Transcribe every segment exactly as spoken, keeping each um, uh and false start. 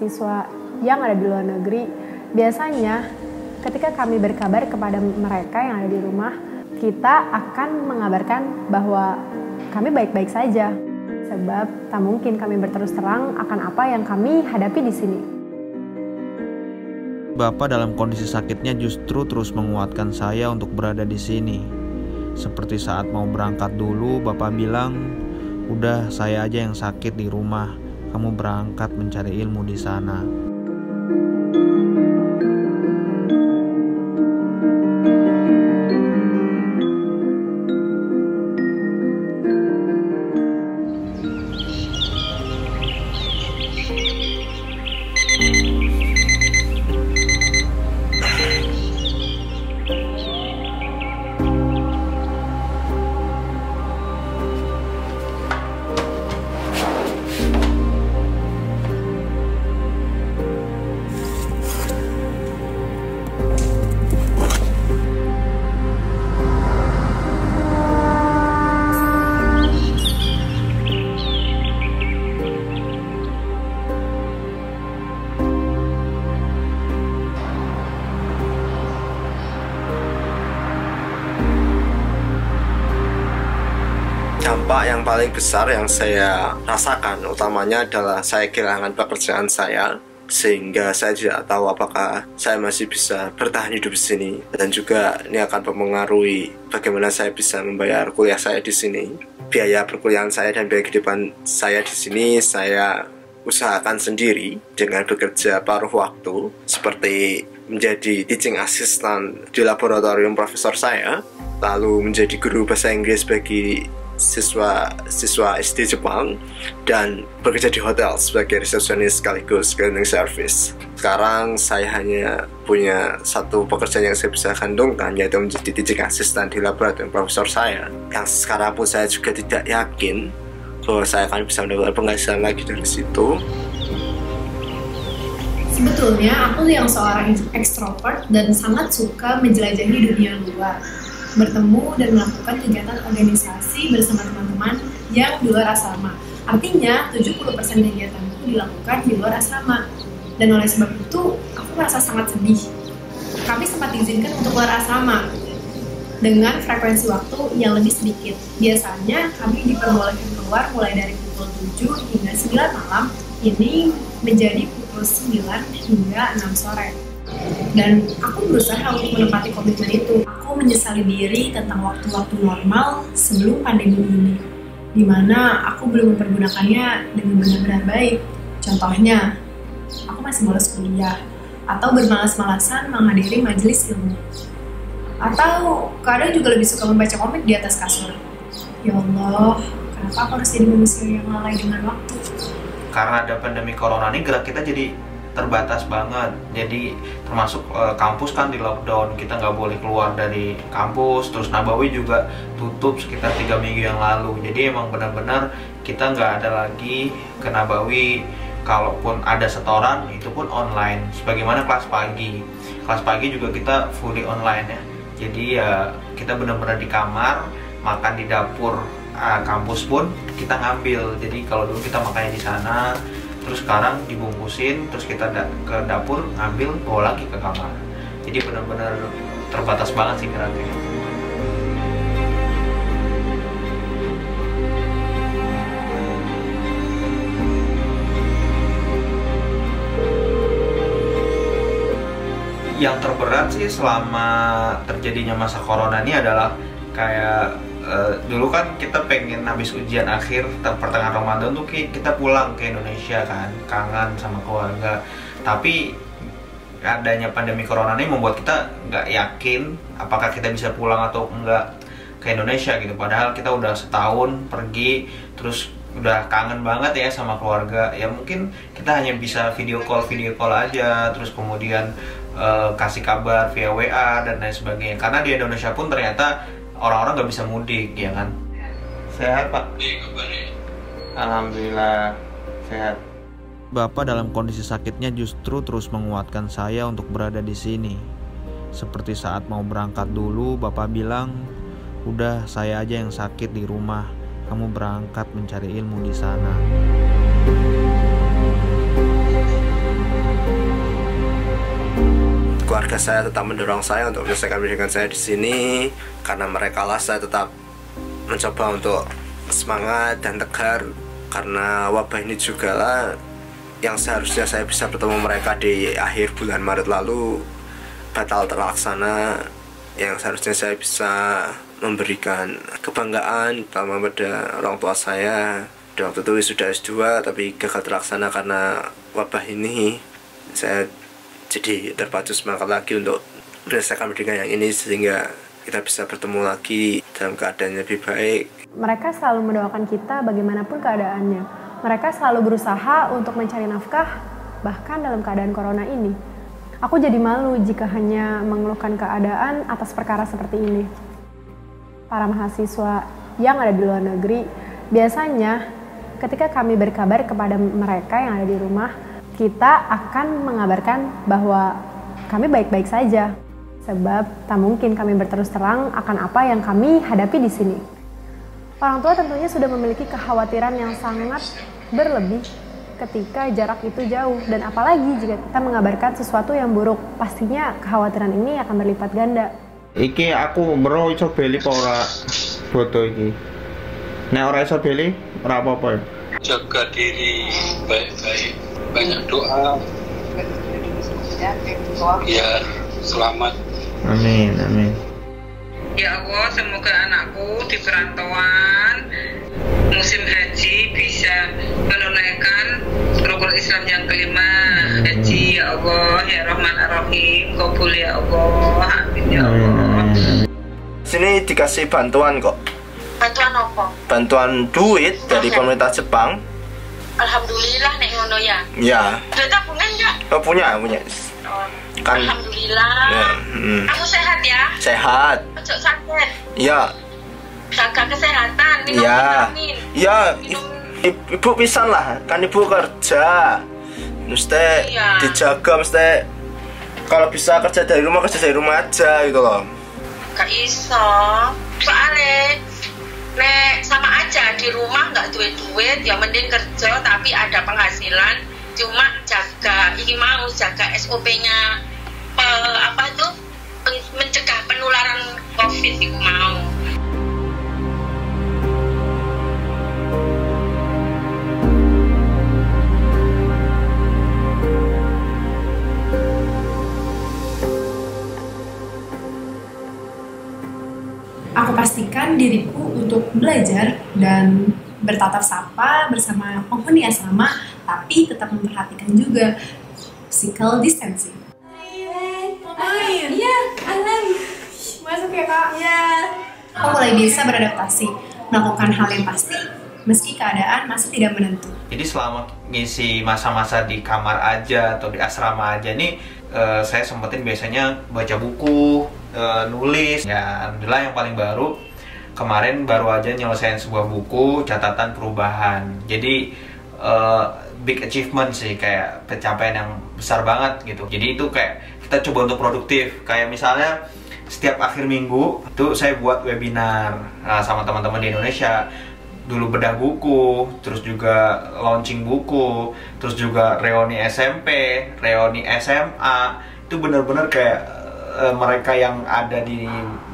mahasiswa yang ada di luar negeri. Biasanya ketika kami berkabar kepada mereka yang ada di rumah, kita akan mengabarkan bahwa kami baik-baik saja. Sebab tak mungkin kami berterus terang akan apa yang kami hadapi di sini. Bapak dalam kondisi sakitnya justru terus menguatkan saya untuk berada di sini. Seperti saat mau berangkat dulu, Bapak bilang, "Udah, saya aja yang sakit di rumah. Kamu berangkat mencari ilmu di sana." Dampak yang paling besar yang saya rasakan utamanya adalah saya kehilangan pekerjaan saya, sehingga saya tidak tahu apakah saya masih bisa bertahan hidup di sini, dan juga ini akan mempengaruhi bagaimana saya bisa membayar kuliah saya di sini. Biaya perkuliahan saya dan biaya kehidupan saya di sini saya usahakan sendiri dengan bekerja paruh waktu seperti menjadi teaching assistant di laboratorium profesor saya, lalu menjadi guru bahasa Inggris bagi siswa-siswa S D Jepang, dan bekerja di hotel sebagai resepsionis sekaligus cleaning service. Sekarang saya hanya punya satu pekerjaan yang saya bisa gandungkan, yaitu menjadi teaching assistant di laboratorium profesor saya, yang sekarang pun saya juga tidak yakin bahwa saya akan bisa mendapatkan penghasilan lagi dari situ. Sebetulnya aku yang seorang ekstrovert dan sangat suka menjelajahi dunia luar, bertemu dan melakukan kegiatan organisasi bersama teman-teman yang di luar asrama. Artinya, tujuh puluh persen kegiatanku dilakukan di luar asrama. Dan oleh sebab itu, aku merasa sangat sedih. Kami sempat diizinkan untuk keluar asrama dengan frekuensi waktu yang lebih sedikit. Biasanya, kami diperbolehkan keluar mulai dari pukul tujuh hingga sembilan malam, ini menjadi pukul sembilan hingga enam sore. Dan aku berusaha untuk menepati komitmen itu. Aku menyesali diri tentang waktu-waktu normal sebelum pandemi ini, di mana aku belum mempergunakannya dengan benar-benar baik. Contohnya, aku masih malas kuliah atau bermalas-malasan menghadiri majelis ilmu. Atau kadang juga lebih suka membaca komik di atas kasur. Ya Allah, kenapa aku harus jadi manusia yang lalai dengan waktu? Karena ada pandemi Corona ini, gerak kita jadi terbatas banget. Jadi termasuk e, kampus kan di lockdown, kita nggak boleh keluar dari kampus. Terus Nabawi juga tutup sekitar tiga minggu yang lalu. Jadi emang benar-benar kita nggak ada lagi ke Nabawi. Kalaupun ada setoran, itu pun online. Sebagaimana kelas pagi, kelas pagi juga kita fully online ya. Jadi ya kita benar-benar di kamar, makan di dapur e, kampus pun kita ngambil. Jadi kalau dulu kita makannya di sana, terus sekarang dibungkusin, terus kita da ke dapur, ngambil, bawa lagi ke kamar. Jadi benar-benar terbatas banget sih geraknya. Yang terberat sih selama terjadinya masa Corona ini adalah kayak Uh, dulu kan kita pengen habis ujian akhir pertengahan Ramadan tuh kita pulang ke Indonesia kan, kangen sama keluarga. Tapi adanya pandemi Corona ini membuat kita nggak yakin apakah kita bisa pulang atau enggak ke Indonesia gitu. Padahal kita udah setahun pergi, terus udah kangen banget ya sama keluarga. Ya mungkin kita hanya bisa video call video call aja, terus kemudian uh, kasih kabar via W A dan lain sebagainya. Karena di Indonesia pun ternyata orang-orang nggak bisa mudik, ya kan? Sehat, Pak? Alhamdulillah, sehat. Bapak dalam kondisi sakitnya justru terus menguatkan saya untuk berada di sini. Seperti saat mau berangkat dulu, Bapak bilang, "Udah, saya aja yang sakit di rumah. Kamu berangkat mencari ilmu di sana." keluarga saya tetap mendorong saya untuk menyelesaikan pendidikan saya di sini, karena mereka lah saya tetap mencoba untuk semangat dan tegar, karena wabah ini juga lah yang seharusnya saya bisa bertemu mereka di akhir bulan Maret lalu batal terlaksana, yang seharusnya saya bisa memberikan kebanggaan pertama pada orang tua saya. Di waktu itu sudah S dua tapi gagal terlaksana karena wabah ini. Saya jadi terpacu semangat lagi untuk menyelesaikan pendidikan yang ini sehingga kita bisa bertemu lagi dalam keadaan yang lebih baik. Mereka selalu mendoakan kita bagaimanapun keadaannya. Mereka selalu berusaha untuk mencari nafkah bahkan dalam keadaan corona ini. Aku jadi malu jika hanya mengeluhkan keadaan atas perkara seperti ini. Para mahasiswa yang ada di luar negeri, biasanya ketika kami berkabar kepada mereka yang ada di rumah, kita akan mengabarkan bahwa kami baik-baik saja. Sebab tak mungkin kami berterus terang akan apa yang kami hadapi di sini. Orang tua tentunya sudah memiliki kekhawatiran yang sangat berlebih ketika jarak itu jauh. Dan apalagi jika kita mengabarkan sesuatu yang buruk, pastinya kekhawatiran ini akan berlipat ganda. Iki aku bro iso beli ora foto iki. Nek ora iso beli, ora apa-apa. Jaga diri baik-baik. Banyak doa biar selamat. Amin, amin. Ya Allah, semoga anakku di perantauan musim haji bisa menunaikan rukun Islam yang kelima, haji. Ya Allah, ya Rahman Ar-Rahim, kabul ya Allah. Amin ya Allah. Sini dikasih bantuan kok. Bantuan apa? Bantuan duit dari pemerintah Jepang. Alhamdulillah nek ngono ya. Iya. Sudah tabungan enggak? Oh, punya, punya. Oh. Kan. Alhamdulillah. Ya. Hmm. Kamu sehat ya? Sehat. Ojo sakit. Iya. Jaga kesehatan, minum vitamin. Iya. Iya, ibu pisan lah, kan ibu kerja. Mesti ya. Dijaga mesti. Kalau bisa kerja dari rumah, kerja dari rumah aja gitu loh. Gak iso. Soalnya nek sama aja di rumah nggak duit-duit, ya mending kerja tapi ada penghasilan. Cuma jaga, ini mau jaga S O P-nya pe, apa tuh mencegah penularan COVID itu mau. Aku pastikan diriku untuk belajar dan bertatap sapa bersama penghuni asrama, tapi tetap memperhatikan juga physical distancing. Hai, hai, iya, alam, masuk ya kak? Iya. Aku mulai bisa beradaptasi, melakukan hal yang pasti meski keadaan masih tidak menentu. Jadi selama ngisi masa-masa di kamar aja atau di asrama aja nih, uh, saya sempetin biasanya baca buku. Uh, nulis ya, alhamdulillah yang paling baru kemarin baru aja nyelesain sebuah buku catatan perubahan. Jadi uh, big achievement sih, kayak pencapaian yang besar banget gitu. Jadi itu kayak kita coba untuk produktif, kayak misalnya setiap akhir minggu itu saya buat webinar nah, sama teman-teman di Indonesia, dulu bedah buku, terus juga launching buku, terus juga reuni S M P, reuni S M A. Itu bener-bener kayak mereka yang ada di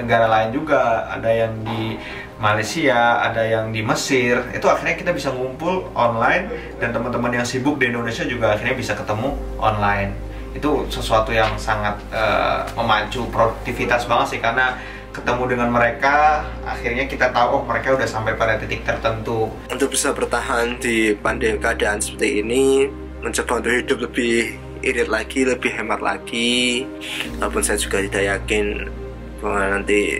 negara lain juga, ada yang di Malaysia, ada yang di Mesir. Itu akhirnya kita bisa ngumpul online, dan teman-teman yang sibuk di Indonesia juga akhirnya bisa ketemu online. Itu sesuatu yang sangat uh, memacu produktivitas banget sih, karena ketemu dengan mereka, akhirnya kita tahu oh, mereka udah sampai pada titik tertentu. Untuk bisa bertahan di pandemi keadaan seperti ini, mencoba untuk hidup lebih irit lagi, lebih hemat lagi. Walaupun saya juga tidak yakin bahwa nanti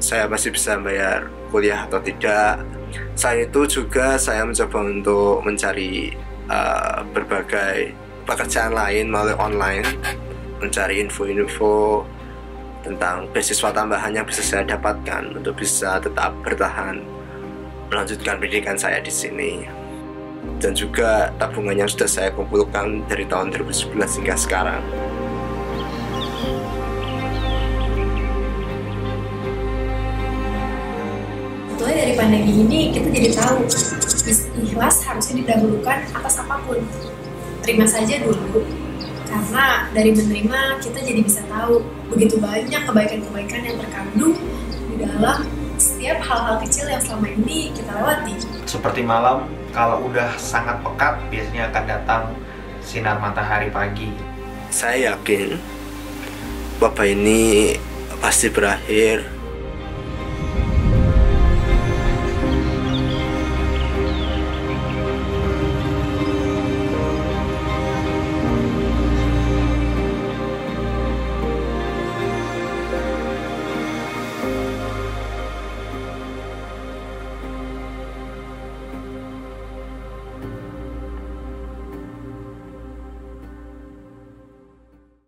saya masih bisa bayar kuliah atau tidak. Selain itu juga saya mencoba untuk mencari uh, berbagai pekerjaan lain melalui online, mencari info-info tentang beasiswa tambahan yang bisa saya dapatkan untuk bisa tetap bertahan melanjutkan pendidikan saya di sini. Dan juga tabungan yang sudah saya kumpulkan dari tahun dua ribu sebelas hingga sekarang. Setelah dari pandemi ini kita jadi tahu ikhlas harusnya didahulukan atas apapun. Terima saja dulu Karena dari menerima kita jadi bisa tahu begitu banyak kebaikan-kebaikan yang terkandung di dalam setiap hal-hal kecil yang selama ini kita lewati. Seperti malam, kalau udah sangat pekat biasanya akan datang sinar matahari pagi. Saya yakin wabah ini pasti berakhir.